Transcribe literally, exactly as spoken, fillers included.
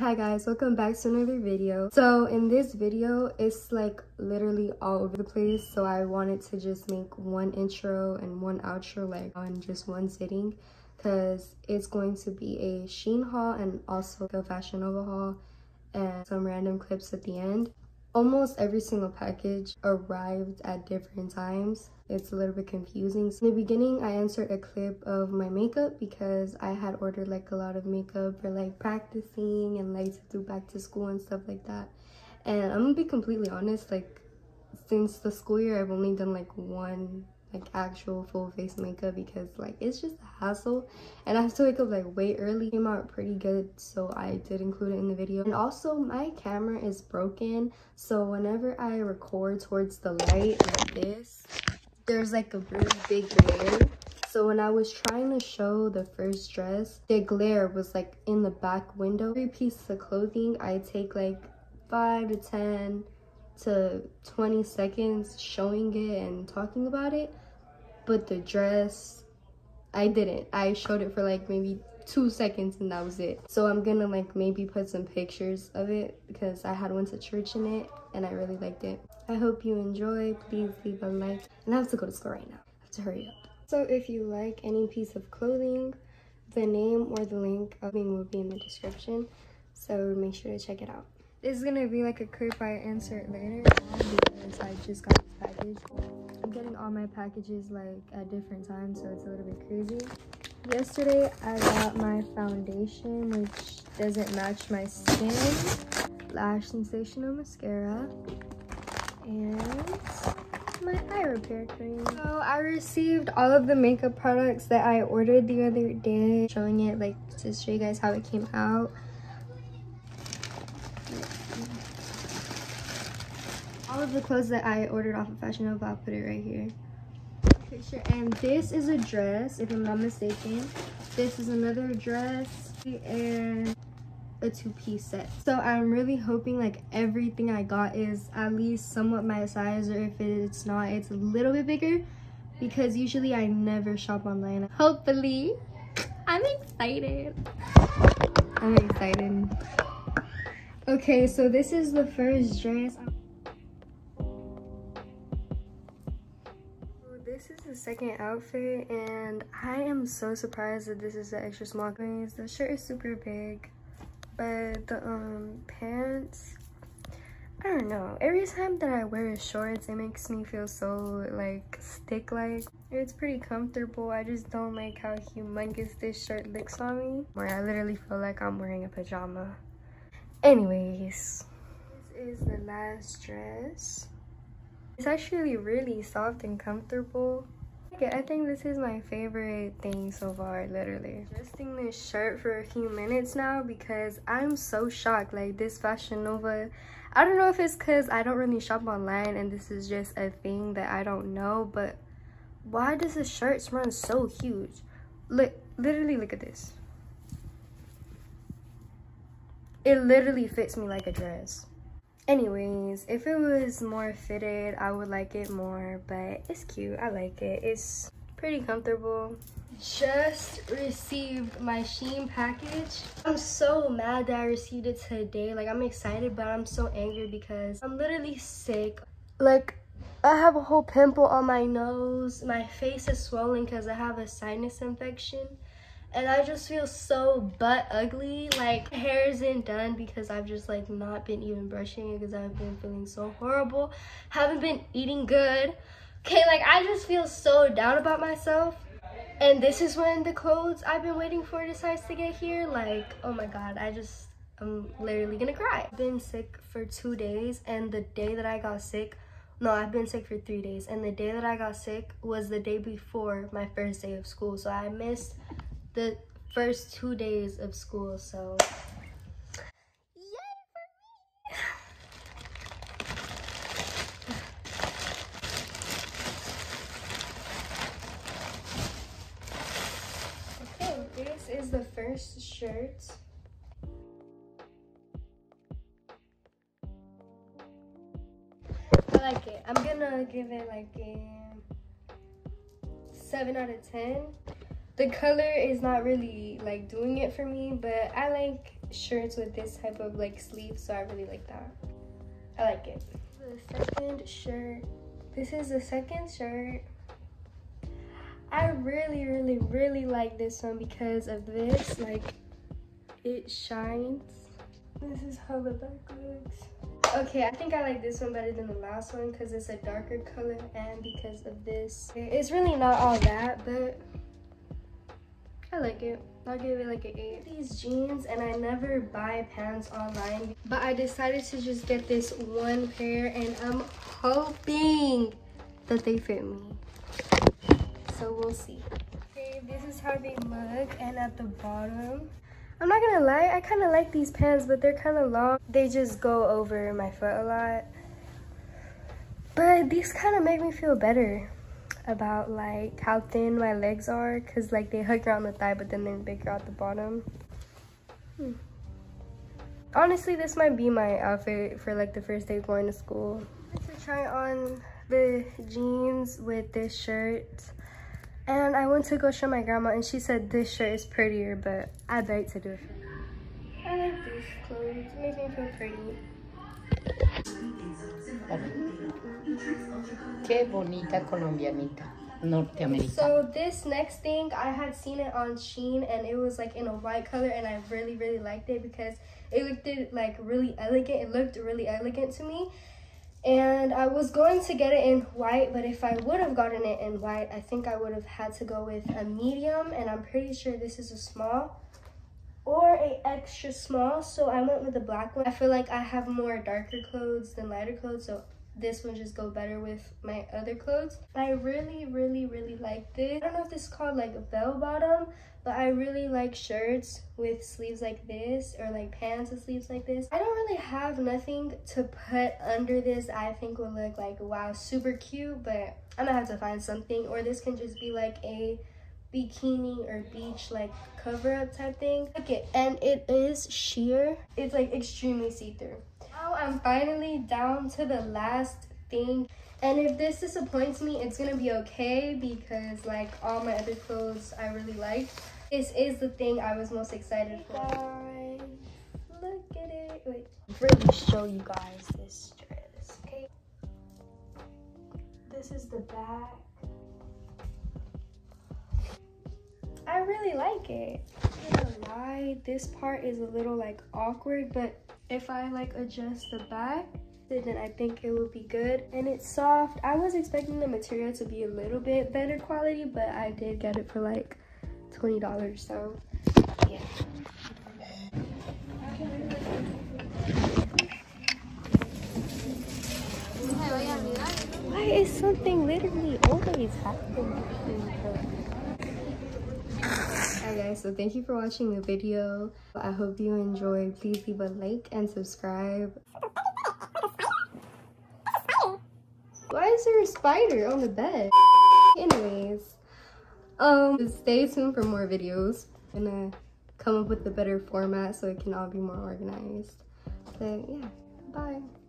Hi guys, welcome back to another video. So in this video, it's like literally all over the place, so I wanted to just make one intro and one outro like on just one sitting, because it's going to be a Shein haul and also a Fashion Nova haul and some random clips at the end. Almost every single package arrived at different times. It's a little bit confusing. So in the beginning, I answered a clip of my makeup because I had ordered like a lot of makeup for like practicing and like to do back to school and stuff like that. And I'm gonna be completely honest, like since the school year, I've only done like one like actual full face makeup because like it's just a hassle and I have to wake up like way early. It came out pretty good, so I did include it in the video. And also my camera is broken, so whenever I record towards the light like this, there's like a really big glare. So when I was trying to show the first dress, the glare was like in the back window. Every piece of clothing, I take like five to ten to twenty seconds showing it and talking about it. But the dress, I didn't. I showed it for like maybe two seconds and that was it. So I'm gonna like maybe put some pictures of it because I had one to church in it and I really liked it. I hope you enjoy. Please leave a like. And I have to go to school right now. I have to hurry up. So if you like any piece of clothing, the name or the link of it will be in the description. So make sure to check it out. This is gonna be like a clip I insert later because I just got this package. I'm getting all my packages like at different times, so it's a little bit crazy. Yesterday I got my foundation, which doesn't match my skin. Lash Sensational Mascara. And my eye repair cream. So I received all of the makeup products that I ordered the other day. Showing it like to show you guys how it came out. All of the clothes that I ordered off of Fashion Nova, I'll put it right here. Picture. And this is a dress, if I'm not mistaken. This is another dress and a two-piece set. So I'm really hoping like everything I got is at least somewhat my size, or if it's not, it's a little bit bigger, because usually I never shop online. Hopefully, I'm excited. I'm excited. Okay, so this is the first dress. This is the second outfit, and I am so surprised that this is an extra small. Anyways, the shirt is super big, but the um pants, I don't know. Every time that I wear shorts, it makes me feel so like stick-like. It's pretty comfortable. I just don't like how humongous this shirt looks on me. Where I literally feel like I'm wearing a pajama. Anyways, this is the last dress. It's actually really soft and comfortable. Okay, I think this is my favorite thing so far, literally. Adjusting this shirt for a few minutes now because I'm so shocked. Like this Fashion Nova, I don't know if it's because I don't really shop online and this is just a thing that I don't know, but why does the shirts run so huge? Look, literally look at this. It literally fits me like a dress. Anyways, if it was more fitted, I would like it more, but it's cute. I like it. It's pretty comfortable. Just received my Shein package. I'm so mad that I received it today. Like, I'm excited, but I'm so angry because I'm literally sick. Like, I have a whole pimple on my nose. My face is swollen because I have a sinus infection. And I just feel so butt ugly. Like, hair isn't done because I've just like not been even brushing it because I've been feeling so horrible. Haven't been eating good. Okay, like I just feel so down about myself. And this is when the clothes I've been waiting for decides to get here. Like, oh my God, I just, I'm literally gonna cry. I've been sick for two days and the day that I got sick, no, I've been sick for three days. And the day that I got sick was the day before my first day of school. So I missed the first two days of school, so yay for me. Okay, this is the first shirt. I like it. I'm gonna give it like a seven out of ten. The color is not really like doing it for me, but I like shirts with this type of like sleeve, so I really like that. I like it. The second shirt, this is the second shirt. I really really really like this one because of this, like it shines. This is how the back looks. Okay, I think I like this one better than the last one because it's a darker color and because of this. It's really not all that, but I like it. I'll give it like an eight. These jeans, and I never buy pants online, but I decided to just get this one pair and I'm hoping that they fit me. So we'll see. Okay, this is how they look, and at the bottom, I'm not gonna lie, I kind of like these pants, but they're kind of long. They just go over my foot a lot. But these kind of make me feel better about like how thin my legs are, because like they hug around the thigh, but then they're bigger at the bottom. Hmm. Honestly, this might be my outfit for like the first day going to school. I'm going to try on the jeans with this shirt. And I went to go show my grandma and she said this shirt is prettier, but I'd like to do it. I like these clothes. It makes me feel pretty. Que bonita colombianita, norteamericana. So this next thing, I had seen it on Shein and it was like in a white color and I really, really liked it because it looked like really elegant. It looked really elegant to me. And I was going to get it in white, but if I would have gotten it in white, I think I would have had to go with a medium, and I'm pretty sure this is a small or a extra small, so I went with the black one. I feel like I have more darker clothes than lighter clothes, so this one just go better with my other clothes. I really, really, really like this. I don't know if this is called like a bell bottom, but I really like shirts with sleeves like this, or like pants with sleeves like this. I don't really have nothing to put under this I think will look like, wow, super cute, but I'm gonna have to find something. Or this can just be like a bikini or beach like cover up type thing. Okay, and it is sheer. It's like extremely see-through. Now I'm finally down to the last thing, and if this disappoints me, it's gonna be okay because like all my other clothes I really like. This is the thing I was most excited for. Hey guys, look at it. Wait, really show you guys this dress. Okay, this is the back. I really like it. I'm not gonna lie, this part is a little like awkward, but if I like adjust the back, then I think it will be good. And it's soft. I was expecting the material to be a little bit better quality, but I did get it for like twenty dollars, so yeah. Why is something literally always happening? Hi guys, so thank you for watching the video. I hope you enjoyed. Please leave a like and subscribe. Why is there a spider on the bed? Anyways, um stay tuned for more videos. I'm gonna come up with a better format so it can all be more organized, but yeah, bye.